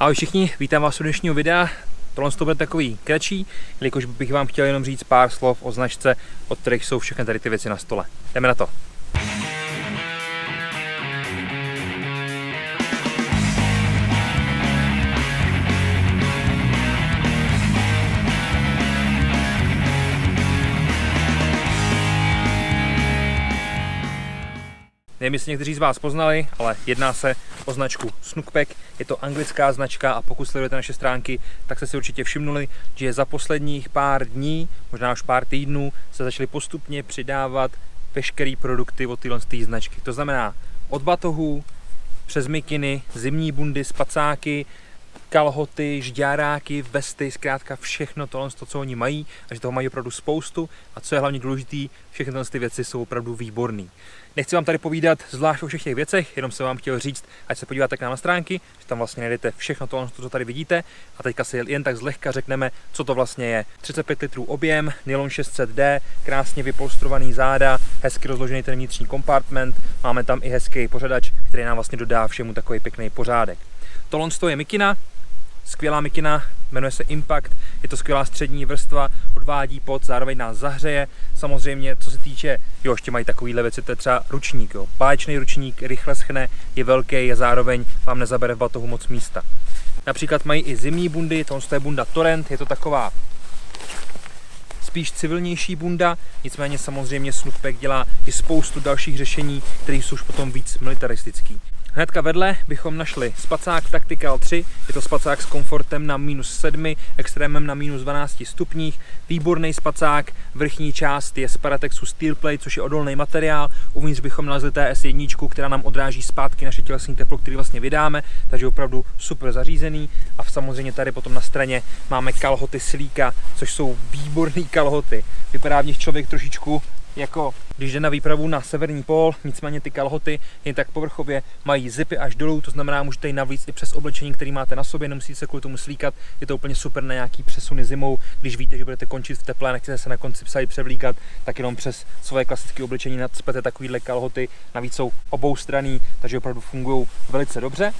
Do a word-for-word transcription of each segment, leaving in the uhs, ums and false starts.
Ahoj všichni, vítám vás u dnešního videa. Tohle to bude takový kratší, jelikož bych vám chtěl jenom říct pár slov o značce, od kterých jsou všechny tady ty věci na stole. Jdeme na to. Nevím, jestli někteří z vás poznali, ale jedná se o značku Snugpak. Je to anglická značka a pokud sledujete naše stránky, tak jste si určitě všimnuli, že za posledních pár dní, možná už pár týdnů, se začaly postupně přidávat veškeré produkty od téhle značky. To znamená od batohů, přes mikiny, zimní bundy, spacáky, kalhoty, žďáráky, vesty, zkrátka všechno tohle, co oni mají, a že toho mají opravdu spoustu. A co je hlavně důležité, všechny ty věci jsou opravdu výborné. Nechci vám tady povídat zvlášť o všech těch věcech, jenom jsem vám chtěl říct, ať se podíváte k nám na stránky, že tam vlastně najdete všechno to, co tady vidíte. A teďka si jen tak zlehka řekneme, co to vlastně je. třicet pět litrů objem, nylon šest set D, krásně vypolstrovaný záda, hezky rozložený ten vnitřní kompartment, máme tam i hezký pořadač, který nám vlastně dodá všemu takový pěkný pořádek. Tohle je mikina. Skvělá mikina, jmenuje se Impact, je to skvělá střední vrstva, odvádí pot, zároveň nás zahřeje. Samozřejmě, co se týče, jo, ještě mají takovýhle věci, to je třeba ručník, jo. Páječný ručník, rychle schne, je velký, je zároveň, vám nezabere v batohu moc místa. Například mají i zimní bundy, tohle je bunda Torrent, je to taková spíš civilnější bunda, nicméně samozřejmě Snugpak dělá i spoustu dalších řešení, které jsou už potom víc militaristický. Hnedka vedle bychom našli spacák Tactical tři, je to spacák s komfortem na minus sedm, extrémem na minus dvanáct stupních, výborný spacák, vrchní část je z Paratexu Steel Plate, což je odolný materiál, uvnitř bychom nalezli T S jedna, která nám odráží zpátky naše tělesní teplo, který vlastně vydáme, takže opravdu super zařízený. A samozřejmě tady potom na straně máme kalhoty slíka, což jsou výborný kalhoty, vypadá v nich člověk trošičku jako když jde na výpravu na severní pól, nicméně ty kalhoty jen tak povrchově mají zipy až dolů, to znamená, můžete jít navíc i přes oblečení, který máte na sobě, nemusíte se kvůli tomu slíkat, je to úplně super na nějaký přesuny zimou, když víte, že budete končit v teple a nechcete se na konci psa převlíkat, tak jenom přes svoje klasické oblečení nadspete takovýhle kalhoty, navíc jsou oboustranný, takže opravdu fungují velice dobře.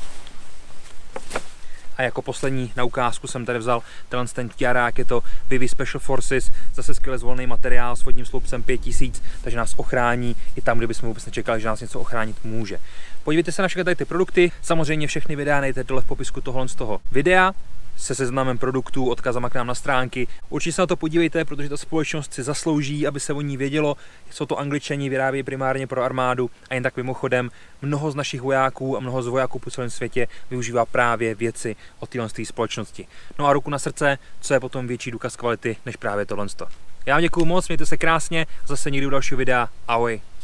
A jako poslední na ukázku jsem tady vzal tenhle ten tiarák, je to Vivi Special Forces, zase skvěle zvolný materiál s vodním sloupcem pět tisíc, takže nás ochrání i tam, kde bychom vůbec nečekali, že nás něco ochránit může. Podívejte se na všechny tady ty produkty, samozřejmě všechny videa najdete dole v popisku tohle z toho videa se seznamem produktů, odkazama k nám na stránky. Určitě se na to podívejte, protože ta společnost si zaslouží, aby se o ní vědělo. Jsou to Angličani, vyrábějí primárně pro armádu a jen tak mimochodem mnoho z našich vojáků a mnoho z vojáků po celém světě využívá právě věci od téhle společnosti. No a ruku na srdce, co je potom větší důkaz kvality než právě tohle. Já vám děkuju moc, mějte se krásně, zase někdy u dalšího videa, ahoj.